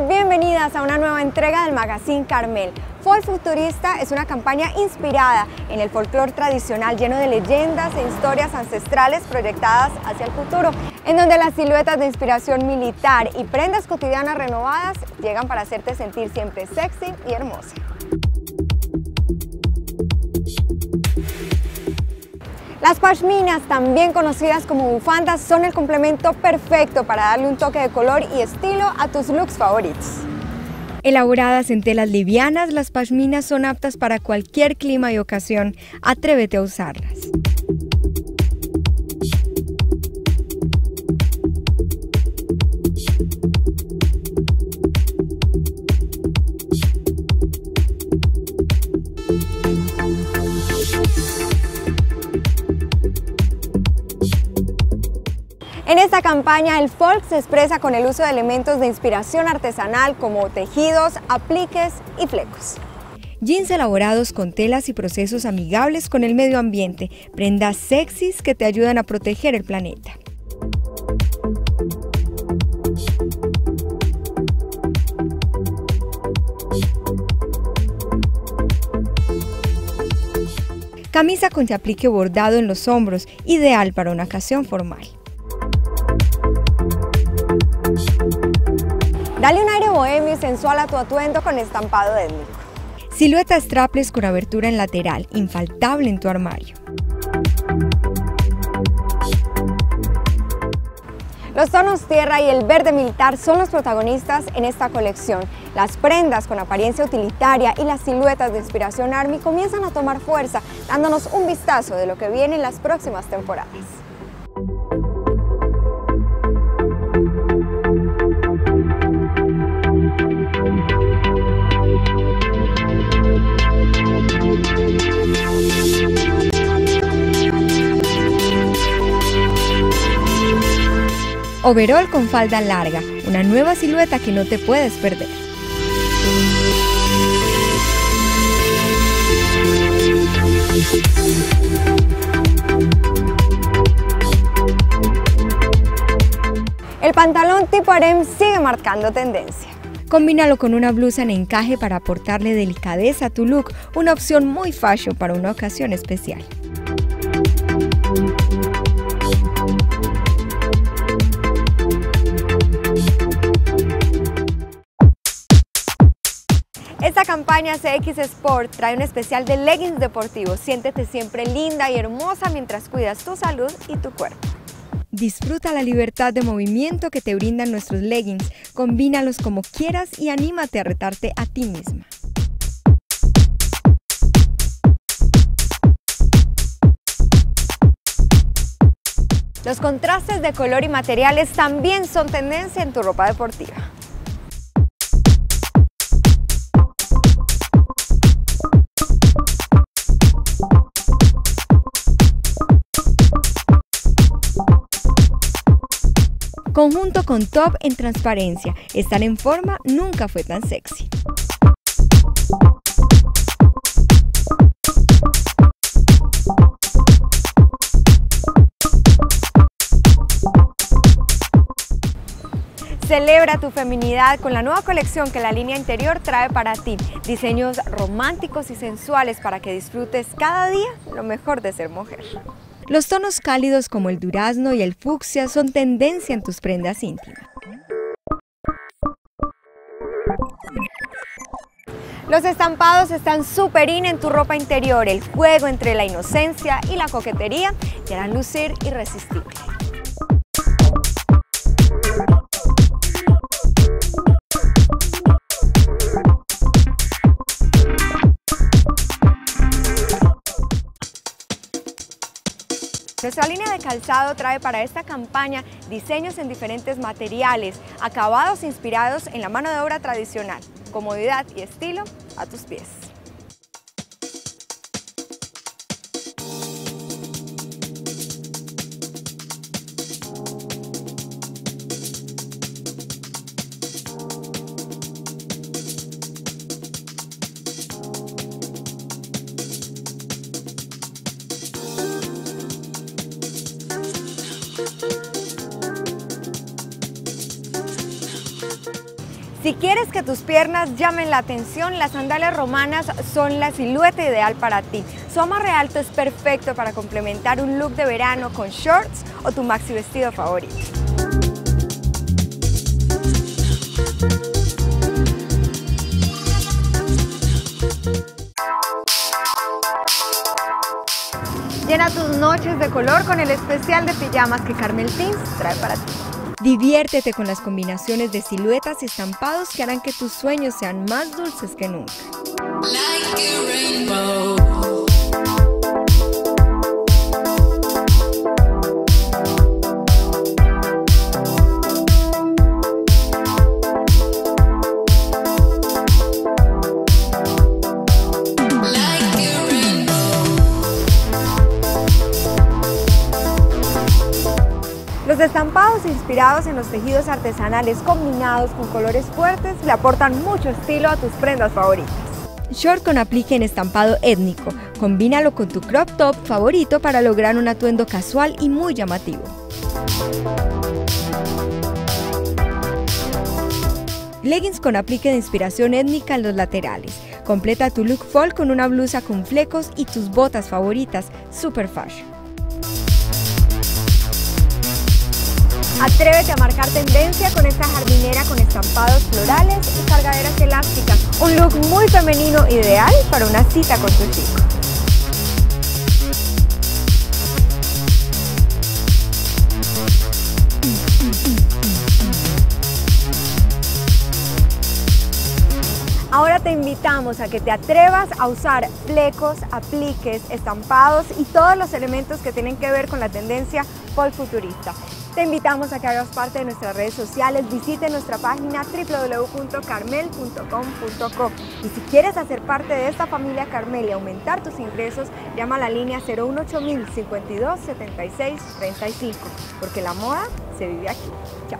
Hola, bienvenidas a una nueva entrega del Magazine Carmel. Folk Futurista es una campaña inspirada en el folclore tradicional, lleno de leyendas e historias ancestrales proyectadas hacia el futuro, en donde las siluetas de inspiración militar y prendas cotidianas renovadas llegan para hacerte sentir siempre sexy y hermosa. Las pashminas, también conocidas como bufandas, son el complemento perfecto para darle un toque de color y estilo a tus looks favoritos. Elaboradas en telas livianas, las pashminas son aptas para cualquier clima y ocasión. Atrévete a usarlas. En esta campaña, el folk se expresa con el uso de elementos de inspiración artesanal como tejidos, apliques y flecos. Jeans elaborados con telas y procesos amigables con el medio ambiente, prendas sexys que te ayudan a proteger el planeta. Camisa con aplique bordado en los hombros, ideal para una ocasión formal. Dale un aire bohemio y sensual a tu atuendo con estampado étnico. Siluetas traples con abertura en lateral, infaltable en tu armario. Los tonos tierra y el verde militar son los protagonistas en esta colección. Las prendas con apariencia utilitaria y las siluetas de inspiración army comienzan a tomar fuerza, dándonos un vistazo de lo que viene en las próximas temporadas. Overol con falda larga, una nueva silueta que no te puedes perder. El pantalón tipo harem sigue marcando tendencia. Combínalo con una blusa en encaje para aportarle delicadeza a tu look, una opción muy fashion para una ocasión especial. Esta campaña CX Sport trae un especial de leggings deportivos. Siéntete siempre linda y hermosa mientras cuidas tu salud y tu cuerpo. Disfruta la libertad de movimiento que te brindan nuestros leggings. Combínalos como quieras y anímate a retarte a ti misma. Los contrastes de color y materiales también son tendencia en tu ropa deportiva. Conjunto con top en transparencia, estar en forma nunca fue tan sexy. Celebra tu feminidad con la nueva colección que la línea interior trae para ti. Diseños románticos y sensuales para que disfrutes cada día lo mejor de ser mujer. Los tonos cálidos como el durazno y el fucsia son tendencia en tus prendas íntimas. Los estampados están súper in en tu ropa interior. El juego entre la inocencia y la coquetería te harán lucir irresistible. Nuestra línea de calzado trae para esta campaña diseños en diferentes materiales, acabados inspirados en la mano de obra tradicional, comodidad y estilo a tus pies. Si quieres que tus piernas llamen la atención, las sandalias romanas son la silueta ideal para ti. Su amarre alto es perfecto para complementar un look de verano con shorts o tu maxi vestido favorito. Llena tus noches de color con el especial de pijamas que Carmel Teens trae para ti. Diviértete con las combinaciones de siluetas y estampados que harán que tus sueños sean más dulces que nunca. Los estampados inspirados en los tejidos artesanales combinados con colores fuertes le aportan mucho estilo a tus prendas favoritas. Short con aplique en estampado étnico. Combínalo con tu crop top favorito para lograr un atuendo casual y muy llamativo. Leggings con aplique de inspiración étnica en los laterales. Completa tu look fall con una blusa con flecos y tus botas favoritas, super fashion. Atrévete a marcar tendencia con esta jardinera con estampados florales y cargaderas elásticas. Un look muy femenino ideal para una cita con tu chico. Ahora te invitamos a que te atrevas a usar flecos, apliques, estampados y todos los elementos que tienen que ver con la tendencia folk futurista. Te invitamos a que hagas parte de nuestras redes sociales, visite nuestra página www.carmel.com.co y si quieres hacer parte de esta familia Carmel y aumentar tus ingresos, llama a la línea 018000 52 76 35, porque la moda se vive aquí. Chao.